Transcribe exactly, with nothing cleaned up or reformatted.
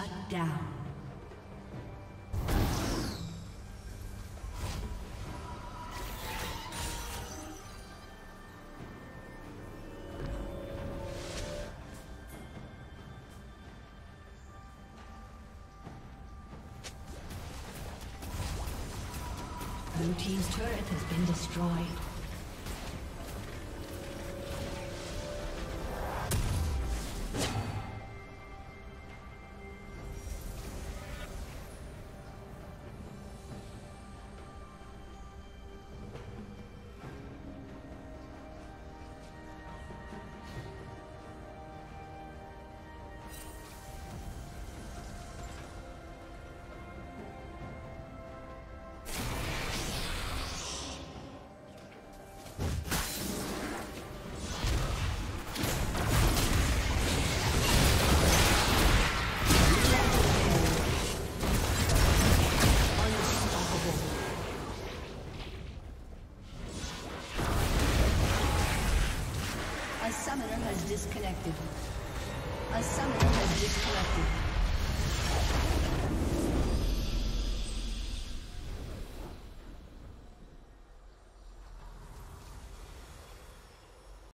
Shut down. Blue team's turret has been destroyed. Disconnected. A summoner has disconnected.